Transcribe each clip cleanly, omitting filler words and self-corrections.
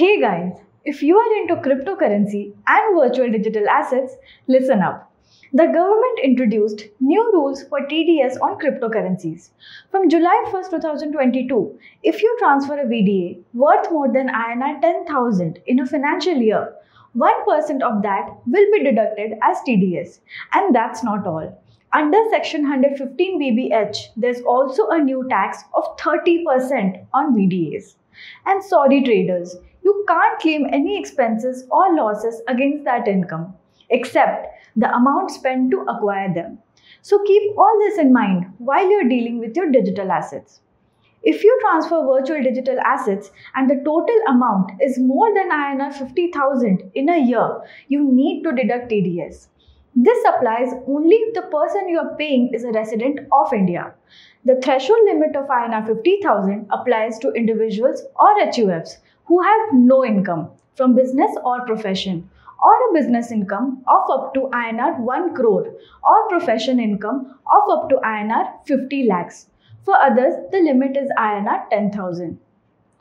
Hey guys, if you are into cryptocurrency and virtual digital assets, listen up. The government introduced new rules for TDS on cryptocurrencies. From July 1st, 2022, if you transfer a VDA worth more than INR 10,000 in a financial year, 1% of that will be deducted as TDS. And that's not all. Under Section 115BBH, there's also a new tax of 30% on VDAs. And sorry traders, you can't claim any expenses or losses against that income, except the amount spent to acquire them. So keep all this in mind while you're dealing with your digital assets. If you transfer virtual digital assets and the total amount is more than INR 50,000 in a year, you need to deduct TDS. This applies only if the person you are paying is a resident of India. The threshold limit of INR 50,000 applies to individuals or HUFs who have no income from business or profession, or a business income of up to INR 1 crore or profession income of up to INR 50 lakhs. For others, the limit is INR 10,000.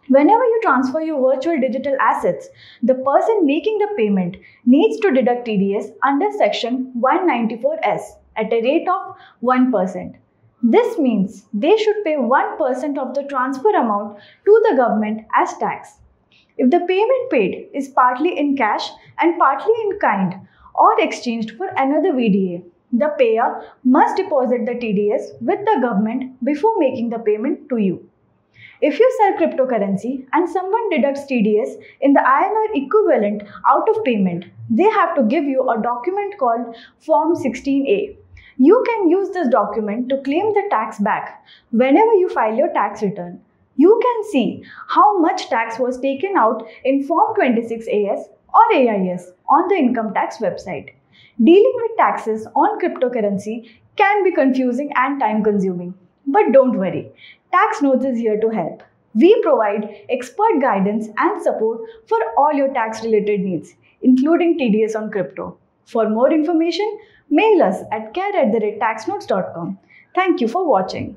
Whenever you transfer your virtual digital assets, the person making the payment needs to deduct TDS under Section 194S at a rate of 1%. This means they should pay 1% of the transfer amount to the government as tax. If the payment paid is partly in cash and partly in kind or exchanged for another VDA, the payer must deposit the TDS with the government before making the payment to you. If you sell cryptocurrency and someone deducts TDS in the INR equivalent out of payment, they have to give you a document called Form 16A. You can use this document to claim the tax back whenever you file your tax return. You can see how much tax was taken out in Form 26AS or AIS on the income tax website. Dealing with taxes on cryptocurrency can be confusing and time-consuming. But don't worry, Taxnodes is here to help. We provide expert guidance and support for all your tax-related needs, including TDS on crypto. For more information, mail us at care@taxnodes.com. Thank you for watching.